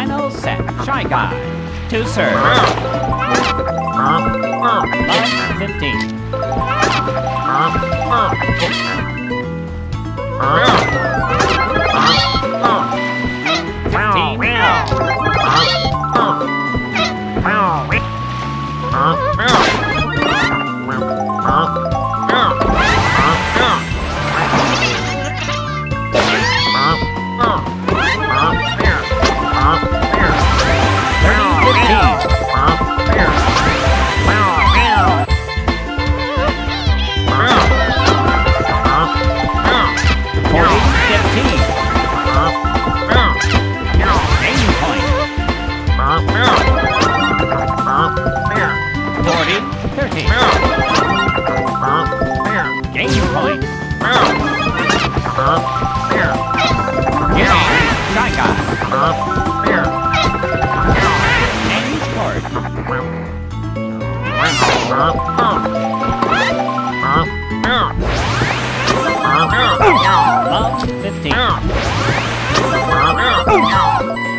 Final set, Shy Guy. To serve. Up 15. Love 15.